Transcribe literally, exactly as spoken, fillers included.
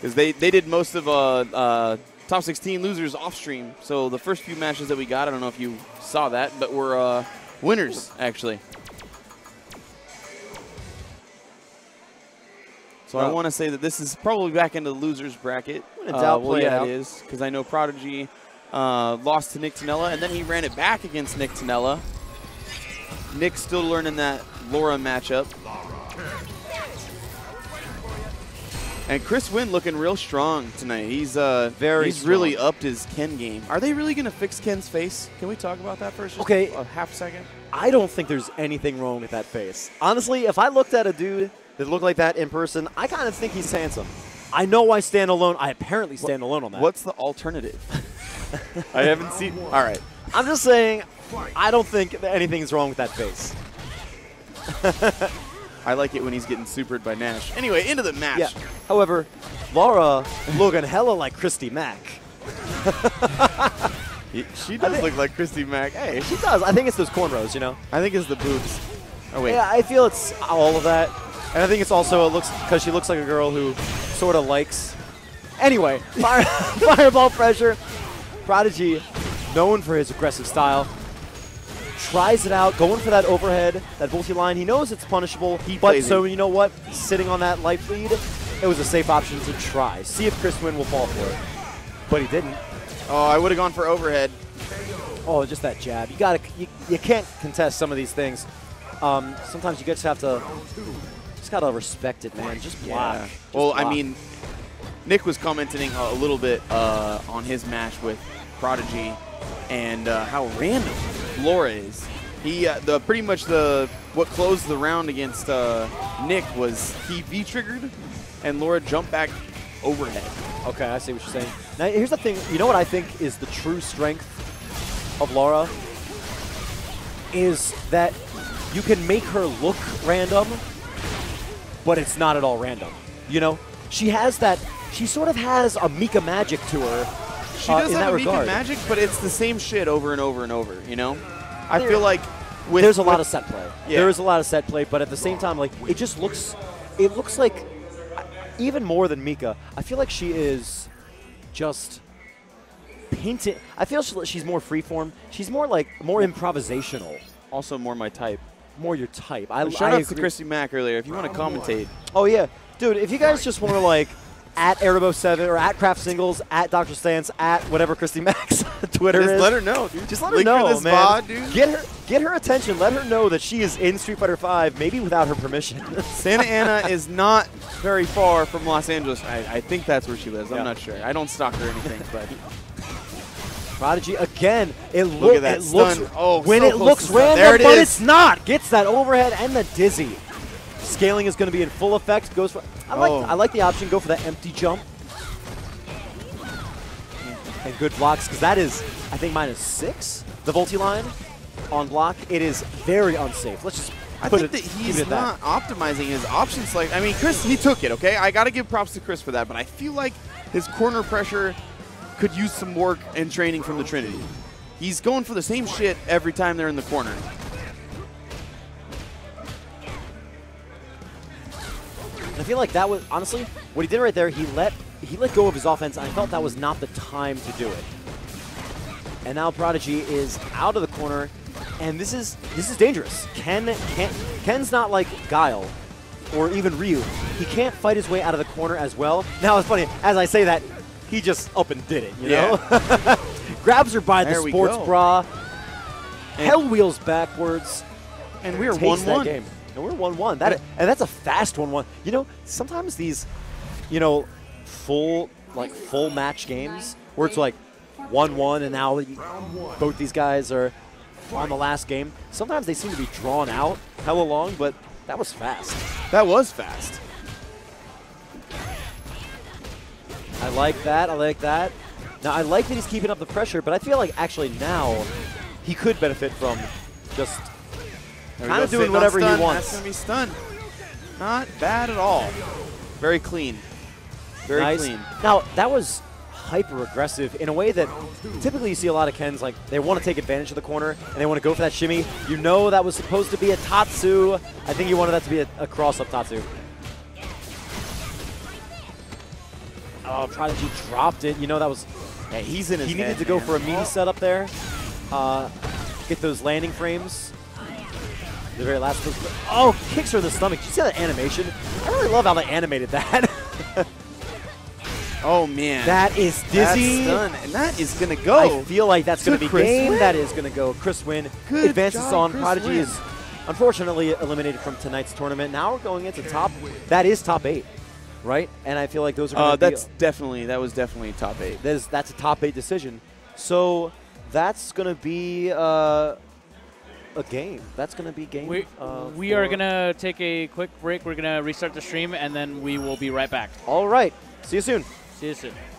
Because they, they did most of uh, uh, Top sixteen losers off stream. So the first few matches that we got, I don't know if you saw that, but were uh, winners, actually. So oh. I want to say that this is probably back into the losers bracket. What a doubt uh, well, play yeah, out. It is, because I know Prodigy uh, lost to Nick Tanella, and then he ran it back against Nick Tanella. Nick's still learning that Laura matchup. And Chris Nguyen looking real strong tonight. He's uh, very he's strong. really upped his Ken game. Are they really going to fix Ken's face? Can we talk about that first? Just okay, a half second. I don't think there's anything wrong with that face. Honestly, if I looked at a dude that looked like that in person, I kind of think he's handsome. I know I stand alone. I apparently stand what, alone on that. What's the alternative? I haven't seen. All right. I'm just saying, I don't think that anything's wrong with that face. I like it when he's getting supered by Nash. Anyway, into the match. Yeah. However, Laura looking hella like Christy Mack. She does look like Christy Mack. Hey, she does. I think it's those cornrows, you know? I think it's the boobs. Oh, wait. Yeah, I feel it's all of that. And I think it's also, it looks, because she looks like a girl who sort of likes. Anyway, fire, fireball pressure. Prodigy, known for his aggressive style. Tries it out, going for that overhead, that multi line. He knows it's punishable, he but so it. you know what? Sitting on that life lead, it was a safe option to try. See if Chris Nguyen will fall for it. But he didn't. Oh, I would have gone for overhead. Oh, just that jab. You gotta, you, you can't contest some of these things. Um, sometimes you just have to, just gotta respect it, man. Just block. Yeah. Just well, block. I mean, Nick was commenting a little bit uh, on his match with Prodigy and uh, how random Laura is. He uh, the pretty much the what closed the round against uh, Nick was he V triggered, and Laura jumped back overhead. Okay, I see what you're saying. Now here's the thing. You know what I think is the true strength of Laura is that you can make her look random, but it's not at all random. You know, she has that. She sort of has a Mika magic to her. She does uh, have a Mika magic, but it's the same shit over and over and over, you know? I there, feel like with... There's a lot of set play. Yeah. There is a lot of set play, but at the same time, like, it just looks... It looks like, even more than Mika, I feel like she is just painted... I feel she's more freeform. She's more, like, more improvisational. Also more my type. More your type. I, Shout I out agree. to Christy Mack earlier, if you want to commentate. Oh, yeah. Dude, if you guys just want to, like... At Erebo seven, or at Craft Singles, at Doctor Stance, at whatever Christy Mack's Twitter Just is. Just let her know, dude. Just let her Link know, this man. V O D, dude. Get her, get her attention. Let her know that she is in Street Fighter five, maybe without her permission. Santa Ana is not very far from Los Angeles. I, I think that's where she lives. Yeah. I'm not sure. I don't stalk her or anything, but... Prodigy, again, it, Look lo at that it looks... Oh, when so it looks random, there it but is. it's not. Gets that overhead and the dizzy. Scaling is going to be in full effect. Goes for... I like, oh. I like the option, go for that empty jump. And good blocks, because that is, I think, minus six, the Volte line on block. It is very unsafe. Let's just I put think it, that he's it not that. optimizing his options. Like, I mean, Chris, he took it, okay? I got to give props to Chris for that, but I feel like his corner pressure could use some work and training from the Trinity. He's going for the same shit every time they're in the corner. I feel like that was, honestly, what he did right there, he let he let go of his offense, and I felt that was not the time to do it. And now Prodigy is out of the corner, and this is this is dangerous. Ken, Ken Ken's not like Guile or even Ryu. He can't fight his way out of the corner as well. Now, it's funny, as I say that, he just up and did it, you know? Yeah. Grabs her by there the sports go. bra, and hell wheels backwards, and we are one one. And we're one one, that, and that's a fast one one. You know, sometimes these, you know, full like full match games where it's like one one and now both these guys are on the last game. Sometimes they seem to be drawn out hella long, but that was fast. That was fast. I like that, I like that. Now, I like that he's keeping up the pressure, but I feel like actually now he could benefit from just... Kind of doing whatever he wants. That's going to be stunned. Not bad at all. Very clean. Very nice. clean. Now, that was hyper-aggressive in a way that typically you see a lot of Kens, like, they want to take advantage of the corner, and they want to go for that shimmy. You know that was supposed to be a Tatsu. I think you wanted that to be a, a cross-up Tatsu. Oh, Prodigy dropped it. You know, that was... Yeah, he's in his He needed head, to go man. for a meaty setup there. Uh, get those landing frames. The very last... Oh, kicks her in the stomach. Did you see that animation? I really love how they animated that. Oh, man. That is dizzy. That's done. And that is going to go. I feel like that's going to be Chris game. Win. That is going to go. Chris Nguyen Good advances job, on. Chris Prodigy Nguyen. is unfortunately eliminated from tonight's tournament. Now we're going into top. That is top eight, right? And I feel like those are going uh, to be. That's definitely, that was definitely top eight. That is, that's a top eight decision. So that's going to be uh, a game. That's going to be game. We, uh, we are going to take a quick break. We're going to restart the stream, and then we will be right back. All right. See you soon. See you soon.